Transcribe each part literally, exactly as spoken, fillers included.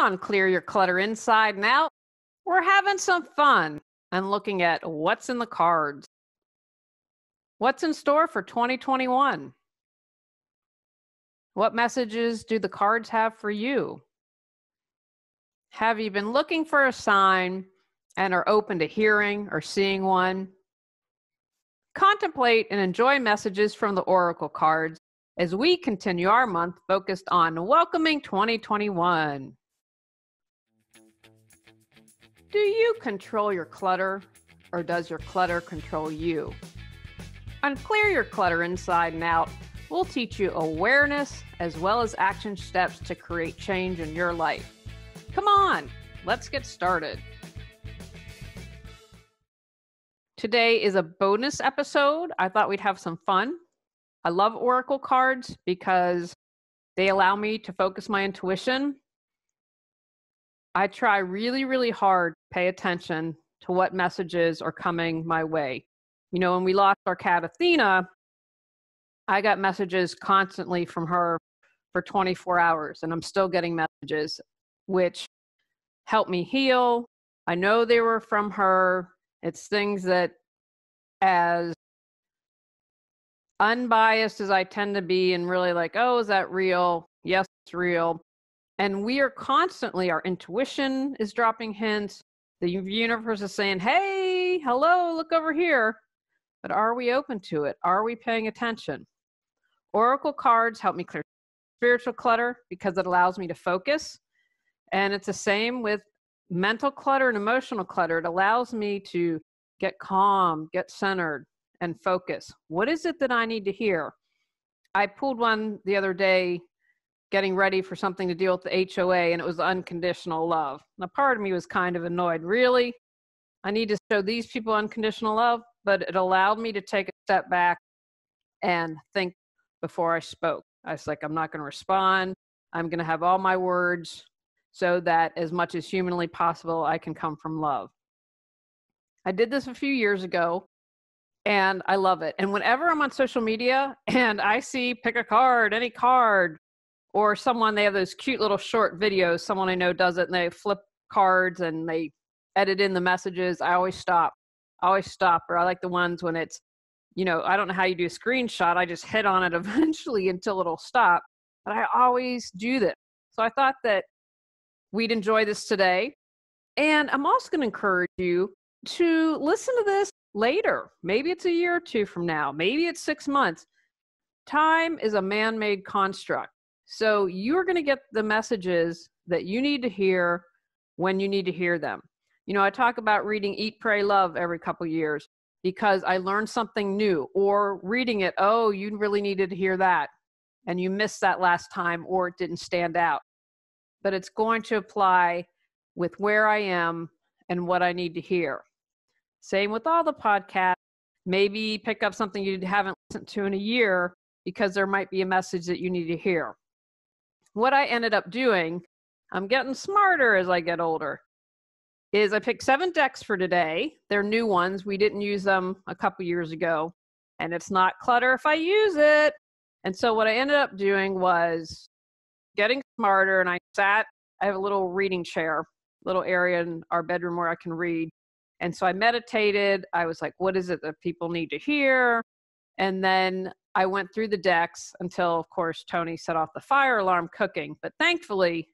on Clear Your Clutter Inside and Out, we're having some fun and looking at what's in the cards. What's in store for twenty twenty-one? What messages do the cards have for you? Have you been looking for a sign and are open to hearing or seeing one? Contemplate and enjoy messages from the Oracle cards as we continue our month focused on welcoming twenty twenty-one. Do you control your clutter, or does your clutter control you? On Clear Your Clutter Inside and Out, we'll teach you awareness as well as action steps to create change in your life. Come on, let's get started. Today is a bonus episode. I thought we'd have some fun. I love Oracle cards because they allow me to focus my intuition. I try really, really hard to pay attention to what messages are coming my way. You know, when we lost our cat Athena, I got messages constantly from her for twenty-four hours, and I'm still getting messages, which help me heal. I know they were from her. It's things that, as unbiased as I tend to be and really like, oh, is that real? Yes, it's real. And we are constantly, our intuition is dropping hints. The universe is saying, hey, hello, look over here. But are we open to it? Are we paying attention? Oracle cards help me clear spiritual clutter because it allows me to focus. And it's the same with mental clutter and emotional clutter. It allows me to get calm, get centered, and focus. What is it that I need to hear? I pulled one the other day getting ready for something to deal with the H O A, and it was unconditional love. Now, part of me was kind of annoyed. Really? I need to show these people unconditional love? But it allowed me to take a step back and think before I spoke. I was like, I'm not going to respond. I'm going to have all my words so that as much as humanly possible, I can come from love. I did this a few years ago, and I love it. And whenever I'm on social media and I see pick a card, any card, or someone, they have those cute little short videos. Someone I know does it, and they flip cards and they edit in the messages. I always stop. I always stop. Or I like the ones when it's, you know, I don't know how you do a screenshot. I just hit on it eventually until it'll stop. But I always do this. So I thought that we'd enjoy this today. And I'm also going to encourage you to listen to this later. Maybe it's a year or two from now. Maybe it's six months. Time is a man-made construct. So you're going to get the messages that you need to hear when you need to hear them. You know, I talk about reading Eat, Pray, Love every couple years because I learned something new, or reading it, oh, you really needed to hear that, and you missed that last time, or it didn't stand out. But it's going to apply with where I am and what I need to hear. Same with all the podcasts. Maybe pick up something you haven't listened to in a year because there might be a message that you need to hear. What I ended up doing, I'm getting smarter as I get older, is I picked seven decks for today. They're new ones. We didn't use them a couple years ago, and it's not clutter if I use it. And so what I ended up doing was getting smarter, and I sat, I have a little reading chair, little area in our bedroom where I can read. And so I meditated. I was like, what is it that people need to hear? And then I went through the decks until, of course, Tony set off the fire alarm cooking. But thankfully,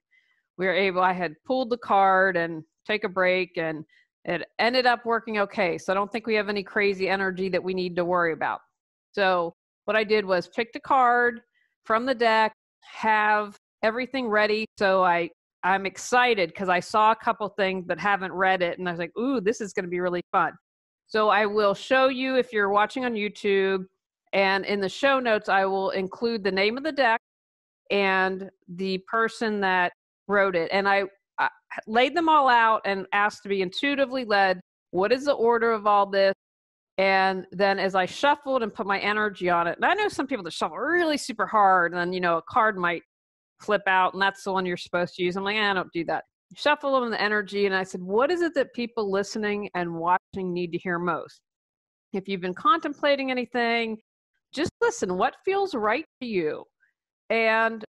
we were able, I had pulled the card and take a break, and it ended up working okay. So I don't think we have any crazy energy that we need to worry about. So what I did was picked a card from the deck, have everything ready. So I, I'm excited because I saw a couple things but haven't read it. And I was like, ooh, this is going to be really fun. So I will show you if you're watching on YouTube, and in the show notes, I will include the name of the deck and the person that wrote it. And I, I laid them all out and asked to be intuitively led. What is the order of all this? And then as I shuffled and put my energy on it, and I know some people that shuffle really super hard, and then, you know, a card might flip out, and that's the one you're supposed to use. I'm like, eh, I don't do that. Shuffle them in the energy. And I said, what is it that people listening and watching need to hear most? If you've been contemplating anything, just listen, what feels right to you, and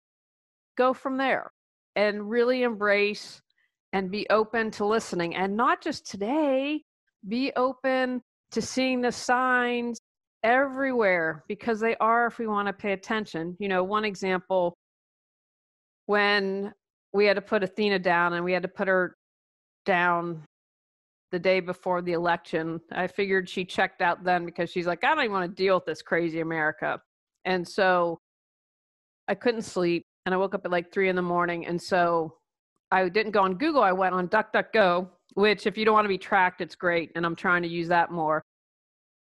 go from there. and really embrace and be open to listening. And not just today, be open to seeing the signs everywhere, because they are, if we want to pay attention. You know, one example, when we had to put Athena down, and we had to put her down the day before the election, I figured she checked out then, because she's like, I don't even want to deal with this crazy America. And so I couldn't sleep, and I woke up at like three in the morning. And so I didn't go on Google. I went on DuckDuckGo, which, if you don't want to be tracked, it's great. And I'm trying to use that more.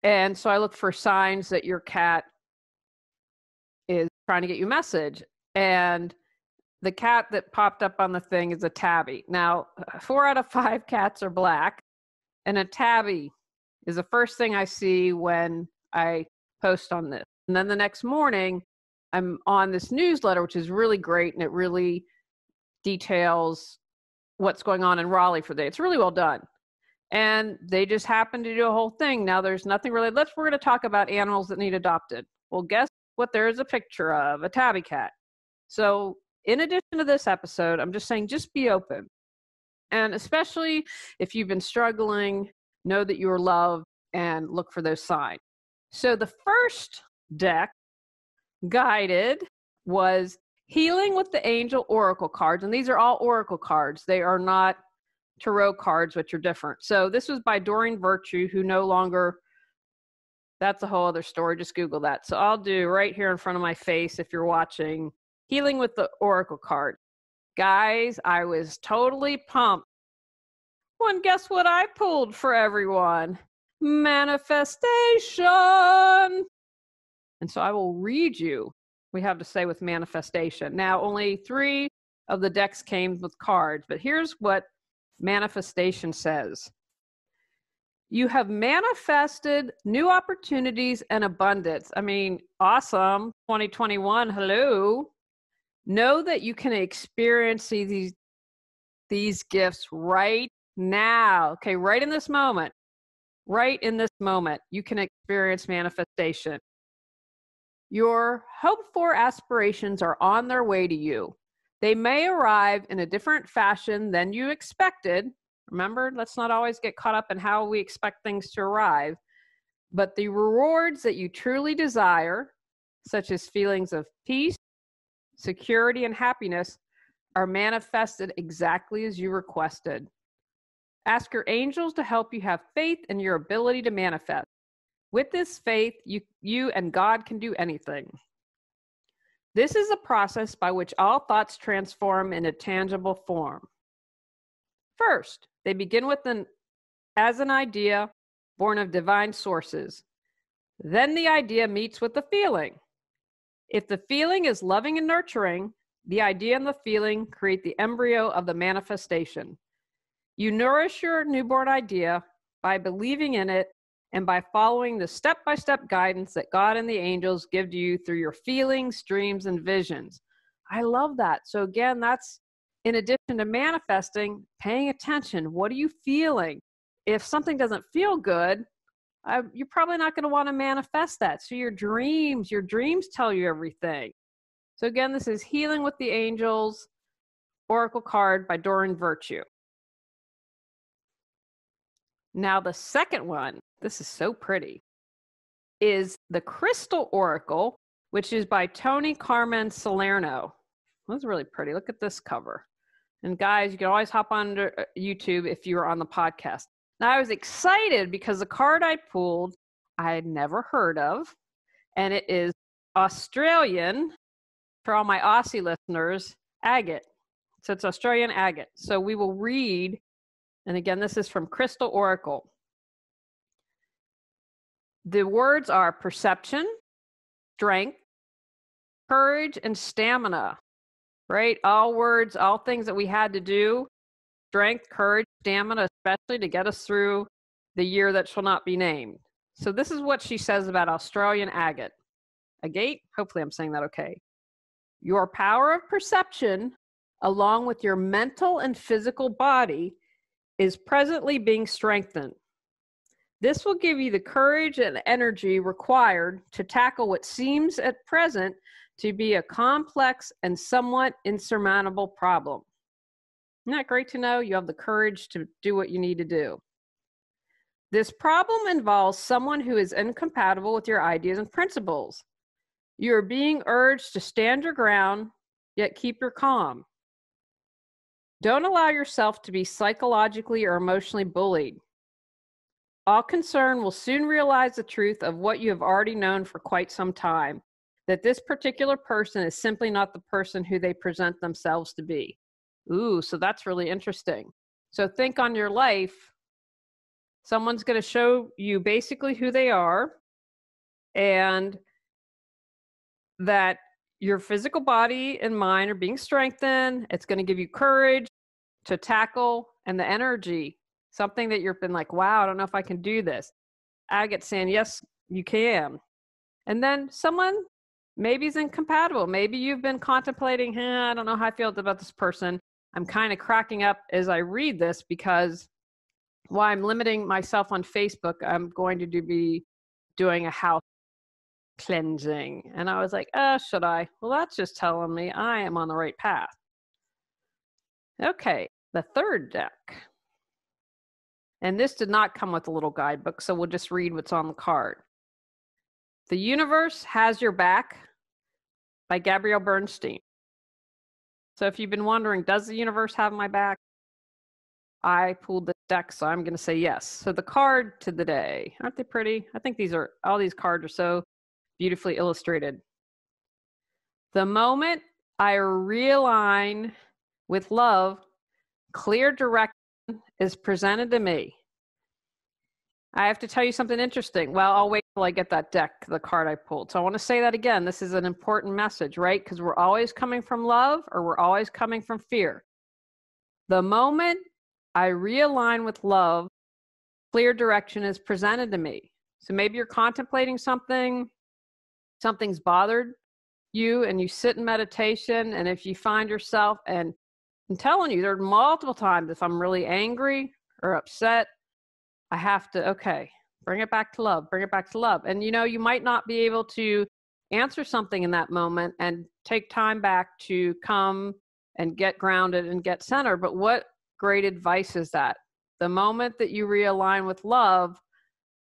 And so I looked for signs that your cat is trying to get you a message. And the cat that popped up on the thing is a tabby. Now, four out of five cats are black, and a tabby is the first thing I see when I post on this. And then the next morning, I'm on this newsletter, which is really great, and it really details what's going on in Raleigh for the day. It's really well done. And they just happened to do a whole thing. Now, there's nothing really. Let's, we're going to talk about animals that need adopted. Well, guess what? There is a picture of a tabby cat. So in addition to this episode, I'm just saying, just be open. And especially if you've been struggling, know that you are loved and look for those signs. So the first deck guided was Healing with the Angel Oracle Cards. And these are all oracle cards. They are not tarot cards, which are different. So this was by Doreen Virtue, who no longer, that's a whole other story. Just Google that. So I'll do right here in front of my face if you're watching, Healing with the Oracle Card. Guys, I was totally pumped. Well, and guess what I pulled for everyone? Manifestation. And so I will read you we have to say with manifestation. Now, only three of the decks came with cards, but here's what manifestation says. You have manifested new opportunities and abundance. I mean, awesome. twenty twenty-one, hello. Know that you can experience these, these gifts right now. Okay, right in this moment. Right in this moment, you can experience manifestation. Your hoped-for aspirations are on their way to you. They may arrive in a different fashion than you expected. Remember, let's not always get caught up in how we expect things to arrive. But the rewards that you truly desire, such as feelings of peace, security, and happiness, are manifested exactly as you requested. Ask your angels to help you have faith in your ability to manifest. With this faith, you, you and God can do anything. This is a process by which all thoughts transform into tangible form. First, they begin with an, as an idea born of divine sources. Then the idea meets with the feeling. If the feeling is loving and nurturing, the idea and the feeling create the embryo of the manifestation. You nourish your newborn idea by believing in it and by following the step-by-step guidance that God and the angels give to you through your feelings, dreams, and visions. I love that. So again, that's in addition to manifesting, paying attention. What are you feeling? If something doesn't feel good, I, you're probably not going to want to manifest that. So your dreams, your dreams tell you everything. So again, this is Healing with the Angels Oracle Card by Doreen Virtue. Now the second one, this is so pretty, is the Crystal Oracle, which is by Tony Carmen Salerno. That's really pretty. Look at this cover. And guys, you can always hop on to YouTube if you're on the podcast. Now, I was excited because the card I pulled, I had never heard of, and it is Australian, for all my Aussie listeners, agate. So it's Australian agate. So we will read, and again, this is from Crystal Oracle. The words are perception, strength, courage, and stamina, right? All words, all things that we had to do, strength, courage, stamina, especially to get us through the year that shall not be named. So this is what she says about Australian agate. Agate? Hopefully I'm saying that okay. Your power of perception, along with your mental and physical body, is presently being strengthened. This will give you the courage and energy required to tackle what seems at present to be a complex and somewhat insurmountable problem. Isn't that great to know? You have the courage to do what you need to do. This problem involves someone who is incompatible with your ideas and principles. You are being urged to stand your ground, yet keep your calm. Don't allow yourself to be psychologically or emotionally bullied. All concerned will soon realize the truth of what you have already known for quite some time, that this particular person is simply not the person who they present themselves to be. Ooh, so that's really interesting. So think on your life. Someone's going to show you basically who they are, and that your physical body and mind are being strengthened. It's going to give you courage to tackle and the energy, something that you've been like, wow, I don't know if I can do this. Agate saying, yes, you can. And then someone maybe is incompatible. Maybe you've been contemplating, hey, I don't know how I feel about this person. I'm kind of cracking up as I read this because while I'm limiting myself on Facebook, I'm going to do be doing a house cleansing. And I was like, oh, should I? Well, that's just telling me I am on the right path. Okay, the third deck. And this did not come with a little guidebook, so we'll just read what's on the card. The Universe Has Your Back by Gabrielle Bernstein. So if you've been wondering, does the universe have my back? I pulled the deck, so I'm going to say yes. So the card to the day, aren't they pretty? I think these are, all these cards are so beautifully illustrated. The moment I realign with love, clear direction is presented to me. I have to tell you something interesting. Well, I'll wait till I get that deck, the card I pulled. So I want to say that again. This is an important message, right? Because we're always coming from love or we're always coming from fear. The moment I realign with love, clear direction is presented to me. So maybe you're contemplating something, something's bothered you, and you sit in meditation, and if you find yourself, and I'm telling you, there are multiple times if I'm really angry or upset, I have to, okay, bring it back to love, bring it back to love. And you know, you might not be able to answer something in that moment and take time back to come and get grounded and get centered. But what great advice is that? The moment that you realign with love,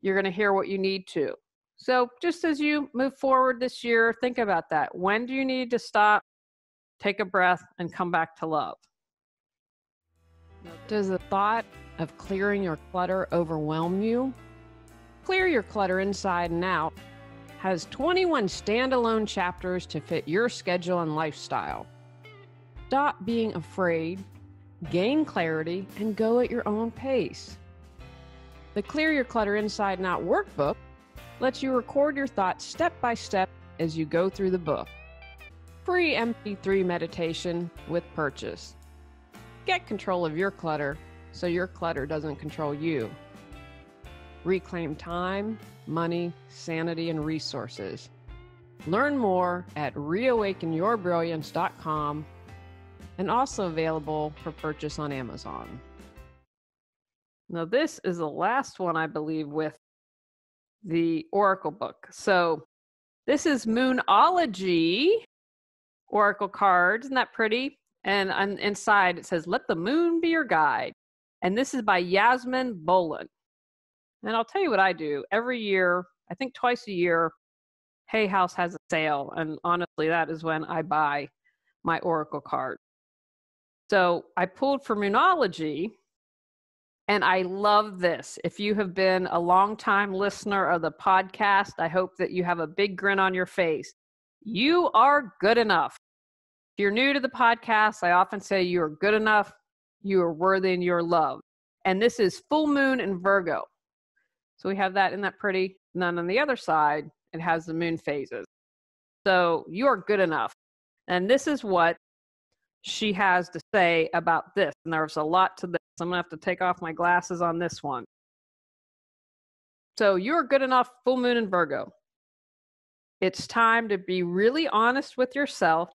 you're going to hear what you need to. So just as you move forward this year, think about that. When do you need to stop, take a breath, and come back to love? Does the thought of clearing your clutter overwhelm you? Clear Your Clutter Inside and Out has twenty-one standalone chapters to fit your schedule and lifestyle. Stop being afraid, gain clarity, and go at your own pace. The Clear Your Clutter Inside and Out workbook lets you record your thoughts step by step as you go through the book. Free M P three meditation with purchase. Get control of your clutter so your clutter doesn't control you. Reclaim time, money, sanity, and resources. Learn more at reawaken your brilliance dot com and also available for purchase on Amazon. Now this is the last one, I believe, with the Oracle book. So this is Moonology Oracle Cards. Isn't that pretty? And on, inside it says, let the moon be your guide. And this is by Yasmin Boland. And I'll tell you what I do. Every year, I think twice a year, Hay House has a sale. And honestly, that is when I buy my Oracle card. So I pulled for Moonology, and I love this. If you have been a longtime listener of the podcast, I hope that you have a big grin on your face. You are good enough. If you're new to the podcast, I often say you are good enough, you are worthy, and you are loved. And this is full moon in Virgo. So we have that. Isn't that pretty? And then on the other side, it has the moon phases. So you are good enough. And this is what she has to say about this. And there's a lot to this. I'm going to have to take off my glasses on this one. So you're good enough, full moon in Virgo. It's time to be really honest with yourself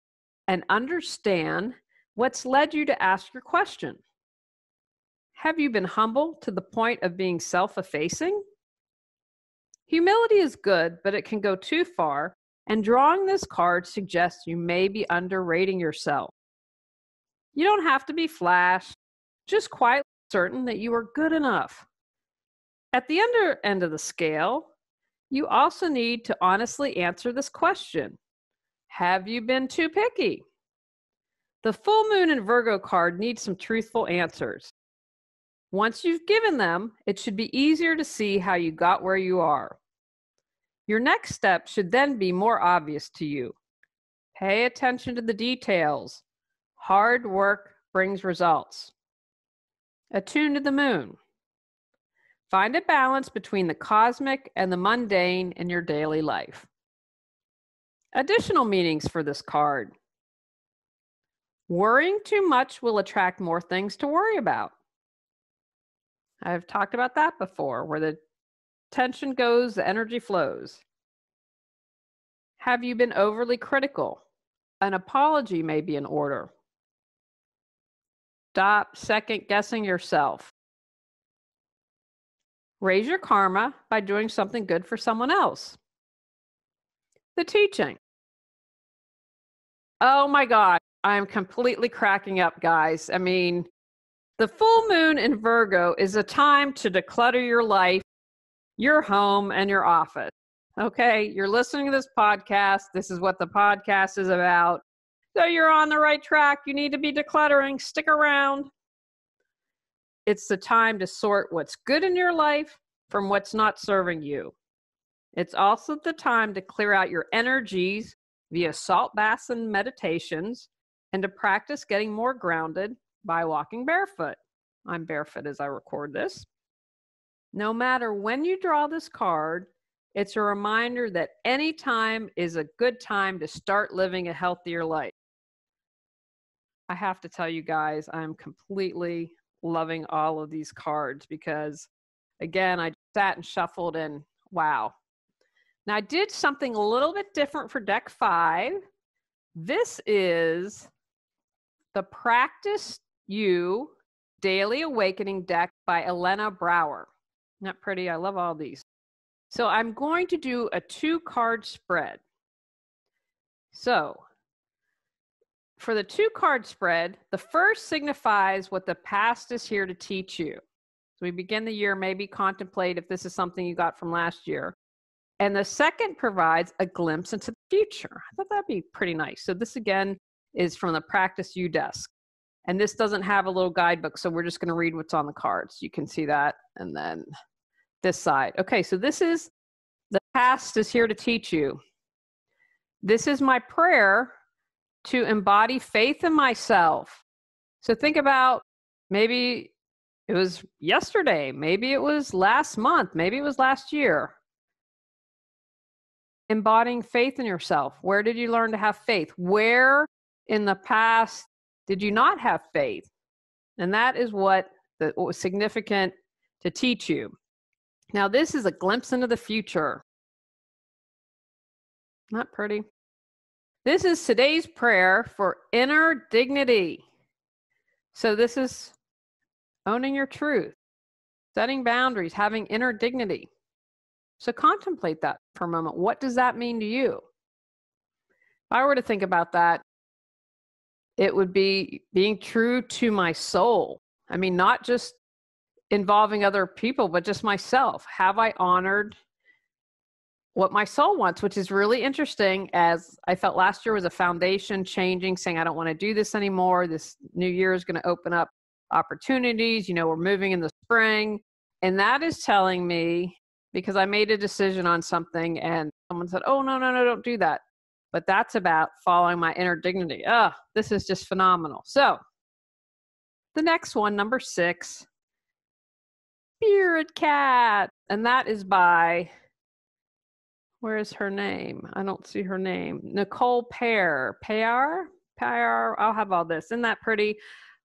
and understand what's led you to ask your question. Have you been humble to the point of being self-effacing? Humility is good, but it can go too far And drawing this card suggests you may be underrating yourself. You don't have to be flash, just quietly certain that you are good enough. At the under end of the scale, you also need to honestly answer this question. Have you been too picky? The full moon and Virgo card needs some truthful answers. Once you've given them, it should be easier to see how you got where you are. Your next step should then be more obvious to you. Pay attention to the details. Hard work brings results. Attune to the moon. Find a balance between the cosmic and the mundane in your daily life. Additional meanings for this card. Worrying too much will attract more things to worry about. I've talked about that before, where the tension goes, the energy flows. Have you been overly critical? An apology may be in order. Stop second-guessing yourself. Raise your karma by doing something good for someone else. The teaching. Oh my God, I'm completely cracking up, guys. I mean, the full moon in Virgo is a time to declutter your life, your home, and your office. Okay, you're listening to this podcast. This is what the podcast is about. So you're on the right track. You need to be decluttering. Stick around. It's the time to sort what's good in your life from what's not serving you. It's also the time to clear out your energies via salt baths and meditations, and to practice getting more grounded by walking barefoot. I'm barefoot as I record this. No matter when you draw this card, it's a reminder that any time is a good time to start living a healthier life. I have to tell you guys, I'm completely loving all of these cards because, again, I sat and shuffled and wow. Now, I did something a little bit different for deck five. This is the Practice You Daily Awakening deck by Elena Brower. Not pretty. I love all these. So I'm going to do a two-card spread. So for the two-card spread, the first signifies what the past is here to teach you. So we begin the year, maybe contemplate if this is something you got from last year. And the second provides a glimpse into the future. I thought that'd be pretty nice. So this, again, is from the Practice You desk. And this doesn't have a little guidebook, so we're just going to read what's on the cards. You can see that. And then this side. Okay, so this is the past is here to teach you. This is my prayer to embody faith in myself. So think about maybe it was yesterday. Maybe it was last month. Maybe it was last year. Embodying faith in yourself. Where did you learn to have faith? Where in the past did you not have faith? And that is what, the, what was significant to teach you. Now, this is a glimpse into the future. Not pretty. This is today's prayer for inner dignity. So this is owning your truth, setting boundaries, having inner dignity. So contemplate that for a moment. What does that mean to you? If I were to think about that, it would be being true to my soul. I mean, not just involving other people, but just myself. Have I honored what my soul wants, which is really interesting, as I felt last year was a foundation changing, saying, I don't want to do this anymore. This new year is going to open up opportunities. You know, we're moving in the spring. And that is telling me, because I made a decision on something and someone said, oh, no, no, no, don't do that. But that's about following my inner dignity. Ugh, this is just phenomenal. So the next one, number six, Spirit Cat. And that is by, where is her name? I don't see her name. Nicole Payer. Payer? Payer. I'll have all this. Isn't that pretty?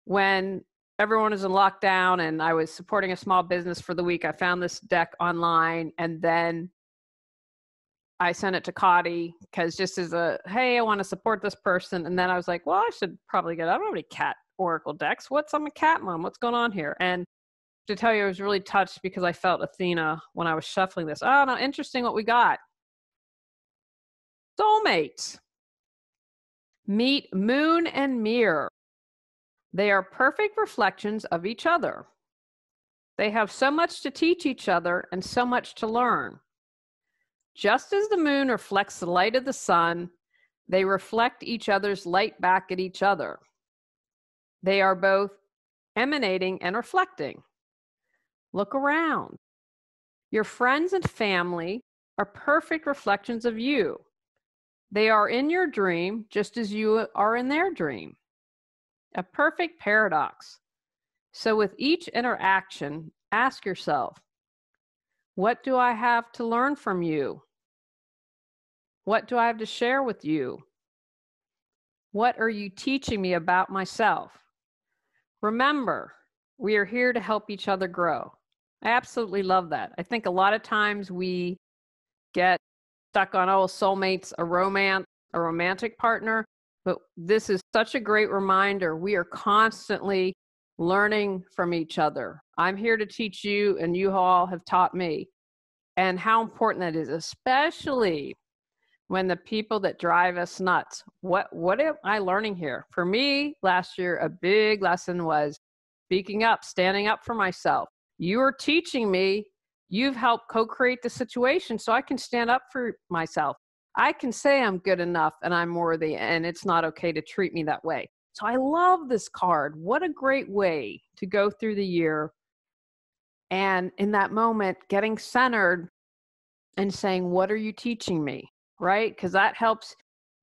When everyone is in lockdown and I was supporting a small business for the week, I found this deck online and then I sent it to Cotty because just as a, hey, I want to support this person. And then I was like, well, I should probably get, I don't have any cat oracle decks. What's, I'm a cat mom. What's going on here? And to tell you, I was really touched because I felt Athena when I was shuffling this. Oh, no, interesting what we got. soulmate. Meet moon and mirror. They are perfect reflections of each other. They have so much to teach each other and so much to learn. Just as the moon reflects the light of the sun, they reflect each other's light back at each other. They are both emanating and reflecting. Look around. Your friends and family are perfect reflections of you. They are in your dream just as you are in their dream. A perfect paradox. So with each interaction, ask yourself, what do I have to learn from you? What do I have to share with you? What are you teaching me about myself? Remember, we are here to help each other grow. I absolutely love that. I think a lot of times we get stuck on, oh, soulmates, a romance, a romantic partner, but this is such a great reminder. We are constantly learning from each other. I'm here to teach you, and you all have taught me. And how important that is, especially when the people that drive us nuts. What, what am I learning here? For me, last year, a big lesson was speaking up, standing up for myself. You are teaching me. You've helped co-create the situation so I can stand up for myself. I can say I'm good enough and I'm worthy, and it's not okay to treat me that way. So I love this card. What a great way to go through the year. And in that moment, getting centered and saying, what are you teaching me? Right? Because that helps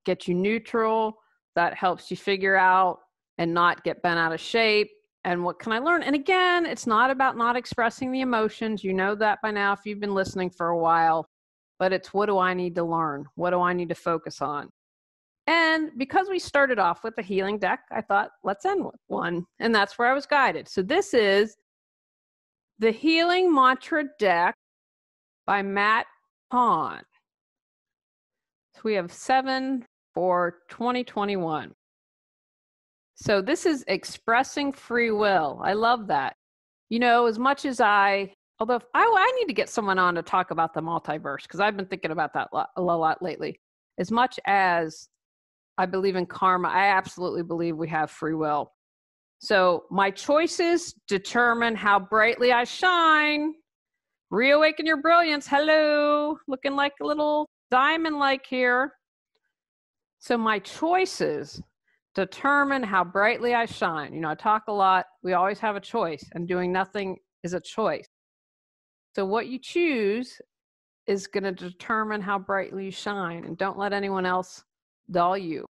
get you neutral. That helps you figure out and not get bent out of shape. And what can I learn? And again, it's not about not expressing the emotions. You know that by now if you've been listening for a while. But it's what do I need to learn? What do I need to focus on? And because we started off with the healing deck, I thought, let's end with one. And that's where I was guided. So this is the Healing Mantra deck by Matt Hawn. So we have seven for twenty twenty-one. So this is expressing free will. I love that. You know, as much as I, although if I, I need to get someone on to talk about the multiverse because I've been thinking about that a lot lately. As much as I believe in karma, I absolutely believe we have free will. So my choices determine how brightly I shine. Reawaken your brilliance. Hello. Looking like a little diamond-like here. So my choices determine how brightly I shine. You know, I talk a lot. We always have a choice, and doing nothing is a choice. So what you choose is going to determine how brightly you shine, and don't let anyone else dull you.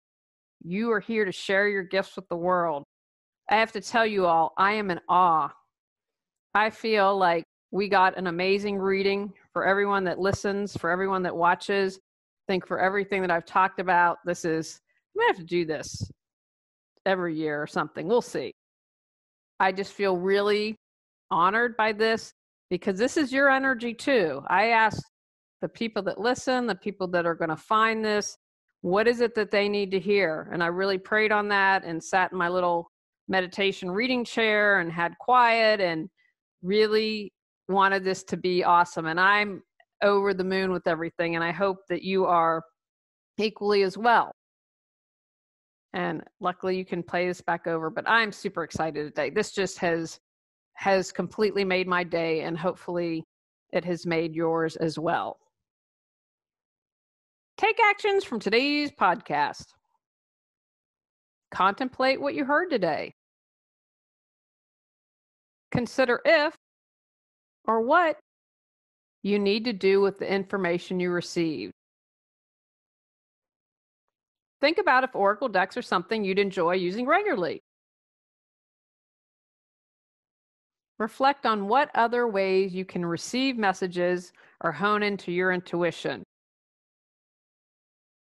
You are here to share your gifts with the world. I have to tell you all, I am in awe. I feel like we got an amazing reading for everyone that listens, for everyone that watches. I think for everything that I've talked about, this is, I'm going to have to do this every year or something. We'll see. I just feel really honored by this because this is your energy too. I asked the people that listen, the people that are going to find this, what is it that they need to hear? And I really prayed on that and sat in my little meditation reading chair and had quiet and really wanted this to be awesome. And I'm over the moon with everything. And I hope that you are equally as well. And luckily you can play this back over, but I'm super excited today. This just has, has completely made my day, and hopefully it has made yours as well. Take actions from today's podcast. Contemplate what you heard today. Consider if or what you need to do with the information you received. Think about if Oracle decks are something you'd enjoy using regularly. Reflect on what other ways you can receive messages or hone into your intuition.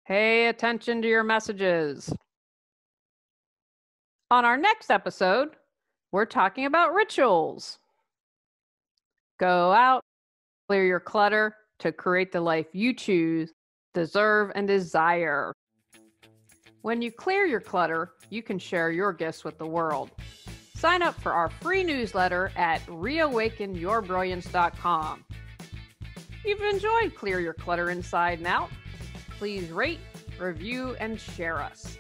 Pay attention to your messages. On our next episode, we're talking about rituals. Go out, clear your clutter to create the life you choose, deserve, and desire. When you clear your clutter, you can share your gifts with the world. Sign up for our free newsletter at reawaken your brilliance dot com. You've enjoyed Clear Your Clutter Inside and Out. please rate, review, and share us.